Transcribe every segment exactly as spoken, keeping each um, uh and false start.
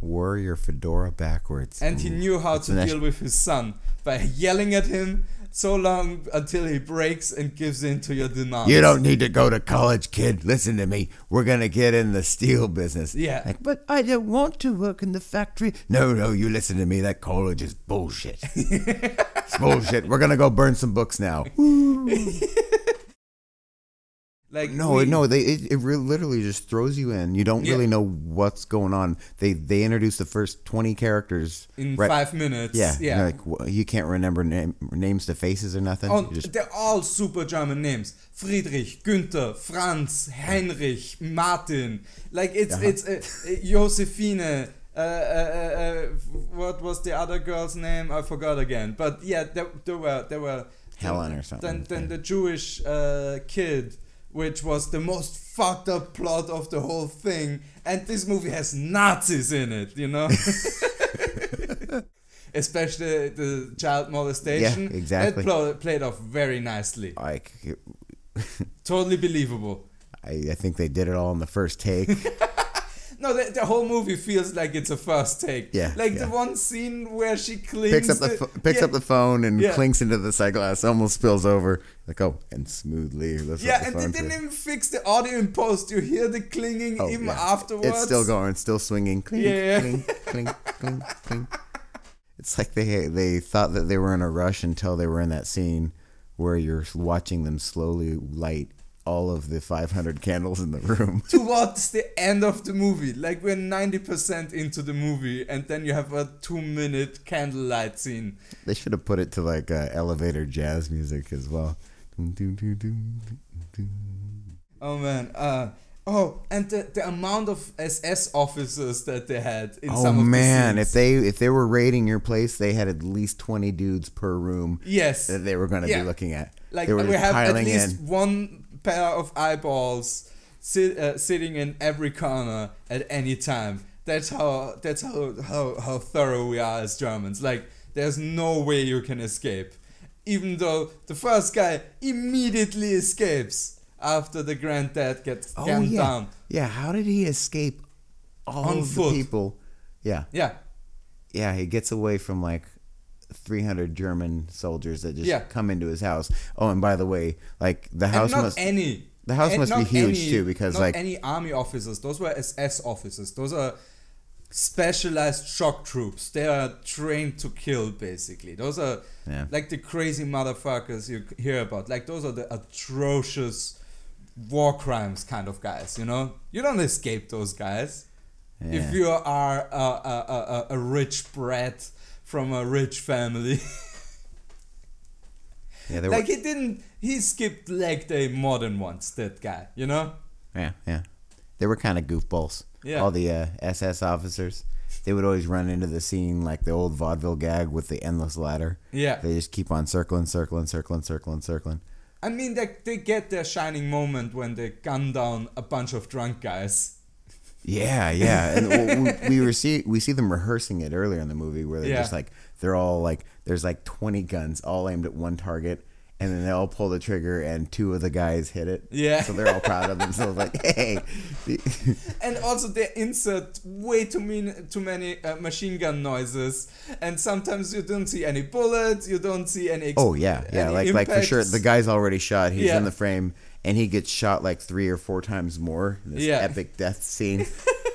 wore your fedora backwards. And Ooh, he knew how to deal with his son by yelling at him so long until he breaks and gives in to your demands. You don't need to go to college, kid. Listen to me. We're going to get in the steel business. Yeah. Like, but I don't want to work in the factory. No, no, you listen to me. That college is bullshit. It's bullshit. We're going to go burn some books now. Like no, we, no, they it, it really literally just throws you in. You don't yeah. really know what's going on. They they introduce the first twenty characters in right, five minutes. Yeah, yeah. Like well, you can't remember name, names to faces or nothing. Oh, just, they're all super German names: Friedrich, Günther, Franz, Heinrich, Martin. Like it's uh-huh. it's uh, Josephine. Uh, uh, uh, what was the other girl's name? I forgot again. But yeah, there, there were there were Helen or something. Then then yeah. the Jewish uh, kid. Which was the most fucked up plot of the whole thing. And this movie has Nazis in it, you know? Especially the child molestation. Yeah, exactly. It pl played off very nicely. I, it, totally believable. I, I think they did it all in the first take. No, the, the whole movie feels like it's a first take. Yeah. Like yeah. the one scene where she clings. Picks up the, the picks yeah. up the phone and yeah. clinks into the side glass, almost spills over. Like, oh, and smoothly. Yeah, and the they didn't even fix the audio in post. You hear the clinging oh, even yeah. afterwards. It's still going, it's still swinging. Cling, yeah. cling, cling, cling, cling. It's like they, they thought that they were in a rush until they were in that scene where you're watching them slowly light all of the five hundred candles in the room. Towards the end of the movie. Like we're ninety percent into the movie and then you have a two minute candlelight scene. They should have put it to like uh, elevator jazz music as well. Oh man. Uh, oh, and the, the amount of S S officers that they had in oh, some of man. the scenes. If they if they were raiding your place, they had at least twenty dudes per room. Yes. That they were going to yeah. be looking at. Like they were we have at least in. one pair of eyeballs sit, uh, sitting in every corner at any time. That's how that's how, how how thorough we are as Germans. Like there's no way you can escape, even though the first guy immediately escapes after the granddad gets oh, gunned yeah. down. Yeah, how did he escape all On of foot. the people? Yeah, yeah, yeah. He gets away from like three hundred German soldiers that just yeah. come into his house. Oh, and by the way, like the house not must any the house must be huge any, too because not like any army officers. Those were S S officers. Those are specialized shock troops. They are trained to kill basically. Those are yeah. like the crazy motherfuckers you hear about. Like those are the atrocious war crimes kind of guys. You know, you don't escape those guys yeah. if you are a, a, a, a rich brat from a rich family. Yeah, like he didn't he skipped leg day more than once, that guy, you know? Yeah, yeah. They were kind of goofballs. Yeah. All the uh, S S officers. They would always run into the scene like the old vaudeville gag with the endless ladder. Yeah. They just keep on circling, circling, circling, circling, circling. I mean, they, they get their shining moment when they gun down a bunch of drunk guys. Yeah, yeah, and we, we see we see them rehearsing it earlier in the movie where they're yeah. just like they're all like there's like twenty guns all aimed at one target, and then they all pull the trigger and two of the guys hit it. Yeah, so they're all proud of themselves. So like, hey, and also they insert way too mean too many uh, machine gun noises, and sometimes you don't see any bullets, you don't see any. Oh yeah, yeah, like impacts. like for sure the guy's already shot. He's yeah. in the frame. And he gets shot like three or four times more in this yeah. epic death scene.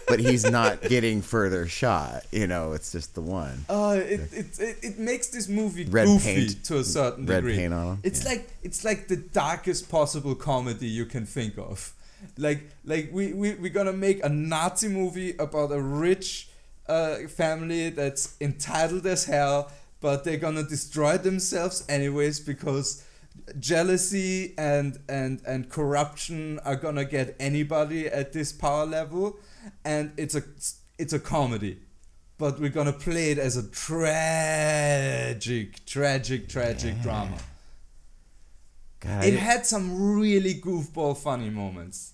But he's not getting further shot. You know, it's just the one. Uh, it, it, it, it makes this movie red goofy paint, to a certain red degree. Paint on him. It's, yeah. like, it's like the darkest possible comedy you can think of. Like, like we, we, we're going to make a Nazi movie about a rich uh, family that's entitled as hell. But they're going to destroy themselves anyways because... jealousy and and and corruption are gonna get anybody at this power level, and it's a it's a comedy, but we're gonna play it as a tragic tragic tragic yeah. drama. God, it had some really goofball funny moments.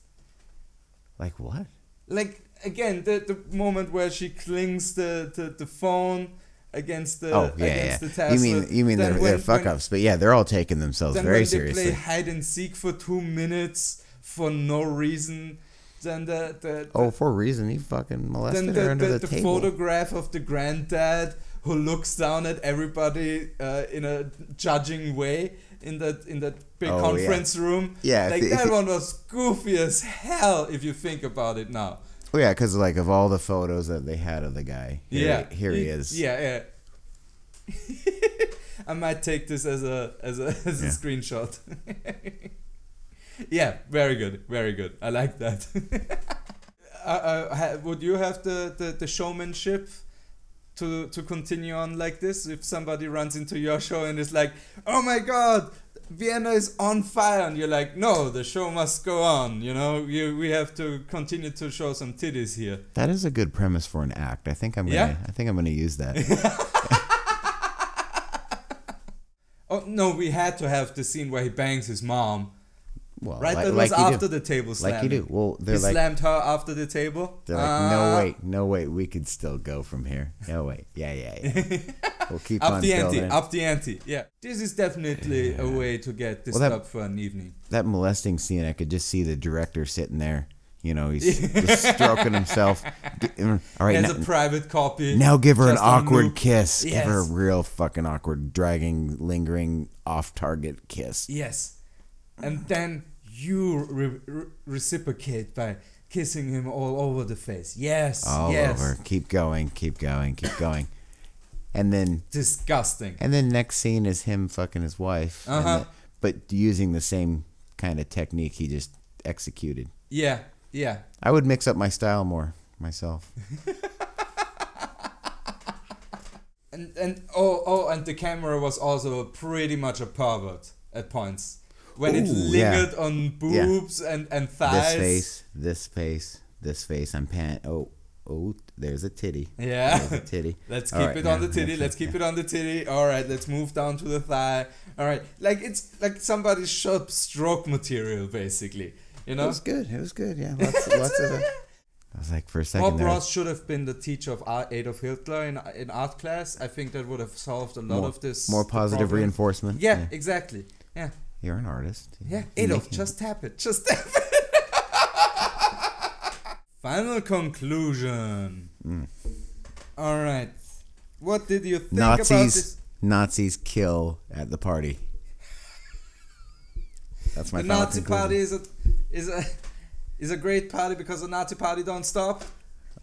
Like what? Like again the, the moment where she clings the the, the phone Against the oh yeah, against yeah. The Tesla. You mean you mean then they're, when, they're fuck ups, but yeah, they're all taking themselves then very when they seriously. They play hide and seek for two minutes for no reason, Then the, the, the oh, for a reason he fucking molested then the, her under the, the, the table. The photograph of the granddad who looks down at everybody uh, in a judging way in that in that big oh, conference yeah. room. Yeah, like if, that if, one was goofy as hell if you think about it now. Oh yeah, because like of all the photos that they had of the guy, here, yeah, here he, he is. Yeah, yeah. I might take this as a as a as a yeah. screenshot. Yeah, very good, very good. I like that. uh, uh, would you have the, the, the showmanship to to continue on like this if somebody runs into your show and is like, oh my god, Vienna is on fire, and you're like, no, the show must go on, you know, you, we have to continue to show some titties here. That is a good premise for an act. I think I'm gonna yeah? I think I'm gonna use that. Oh no, we had to have the scene where he bangs his mom. Well, right, like, that was like after the table slam. Like you do. Well, they're he like, slammed her after the table. They're like, uh, no wait, no wait, we could still go from here. No wait, yeah, yeah, yeah. We'll keep up on the ante, up the ante. Yeah, this is definitely yeah. a way to get this well, that, up for an evening. That molesting scene, I could just see the director sitting there. You know, he's just stroking himself. All right, as a private copy. Now give her an awkward kiss. Yes. Give her a real fucking awkward, dragging, lingering, off-target kiss. Yes, and then. You re re reciprocate by kissing him all over the face. Yes, all yes. over. Keep going, keep going, keep going. And then... Disgusting. And then next scene is him fucking his wife. Uh-huh. The, but using the same kind of technique he just executed. Yeah, yeah. I would mix up my style more myself. and and oh, oh, and the camera was also pretty much a pervert at points. When Ooh, it lingered yeah. on boobs yeah. and, and thighs. This face, this face, this face. I'm pan. Oh, oh, there's a titty. Yeah. There's a titty. Let's keep right, it on no, the titty. Let's keep yeah. it on the titty. All right, let's move down to the thigh. All right. Like it's like somebody shot stroke material, basically. You know? It was good. It was good. Yeah. Lots, lots of it. I was like, for a second Bob there. Ross should have been the teacher of Adolf Hitler in, in art class. I think that would have solved a lot more, of this. More positive reinforcement. Yeah, yeah, exactly. Yeah. You're an artist. Yeah, Adolf, just tap it. Just tap it. Final conclusion. Mm. All right. What did you think Nazis, about this? Nazis kill at the party. That's my the final Nazi conclusion. Party is a, is, a, is a great party because the Nazi party don't stop.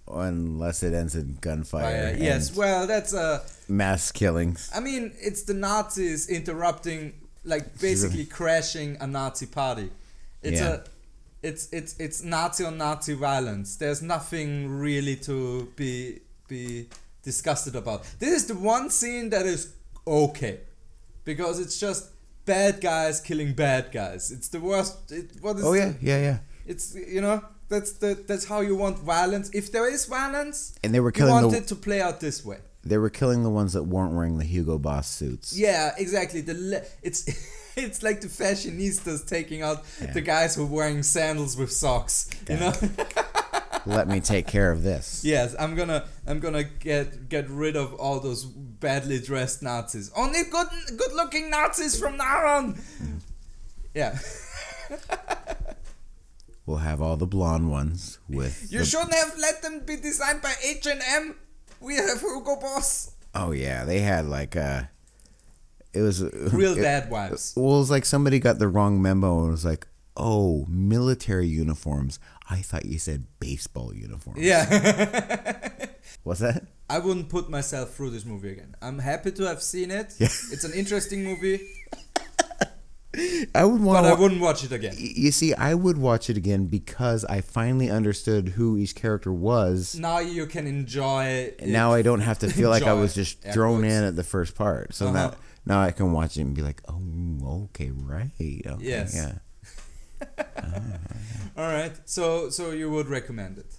Unless it ends in gunfire. Fire, yes, well, that's a... Mass killings. I mean, it's the Nazis interrupting... Like basically crashing a Nazi party. It's yeah. a, it's it's it's Nazi on Nazi violence. There's nothing really to be be disgusted about. This is the one scene that is okay, because it's just bad guys killing bad guys. It's the worst. It, what is? Oh yeah, the, yeah, yeah. It's you know that's the that's how you want violence. If there is violence, and they were killing you want the... it to play out this way. They were killing the ones that weren't wearing the Hugo Boss suits. Yeah, exactly. The le it's it's like the fashionistas taking out yeah. the guys who are wearing sandals with socks. Yeah. You know. Let me take care of this. Yes, I'm gonna I'm gonna get get rid of all those badly dressed Nazis. Only good good looking Nazis from now on. Mm. Yeah. We'll have all the blonde ones with. You shouldn't have let them be designed by H and M. We have Hugo Boss. Oh yeah, they had like uh it was real it, dad wives. Well, it was like somebody got the wrong memo and was like, "Oh, military uniforms. I thought you said baseball uniforms." Yeah. What's that? I wouldn't put myself through this movie again. I'm happy to have seen it. Yeah. It's an interesting movie. I would want. But I wouldn't watch it again. You see, I would watch it again because I finally understood who each character was. Now you can enjoy it. Now I don't have to feel like I was just thrown in at the first part. So uh-huh. now, now I can watch it and be like, oh, okay, right. Okay, yes. Yeah. uh-huh. All right. So, so you would recommend it?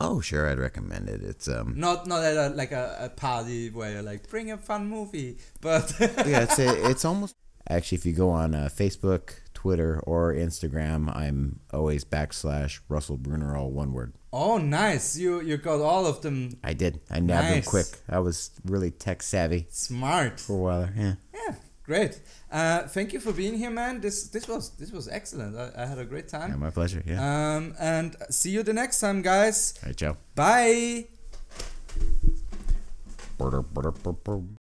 Oh, sure, I'd recommend it. It's um not not at a, like a, a party where you're like, bring a fun movie, but yeah, it's a, it's almost. Actually, if you go on uh, Facebook, Twitter, or Instagram, I'm always backslash Russell Bruner, all one word. Oh, nice. You you got all of them. I did. I nabbed nice. them quick. I was really tech savvy. Smart. For a while. Yeah. Yeah. Great. Uh, thank you for being here, man. This this was this was excellent. I, I had a great time. Yeah, my pleasure. Yeah. Um, and see you the next time, guys. All right, ciao. Bye.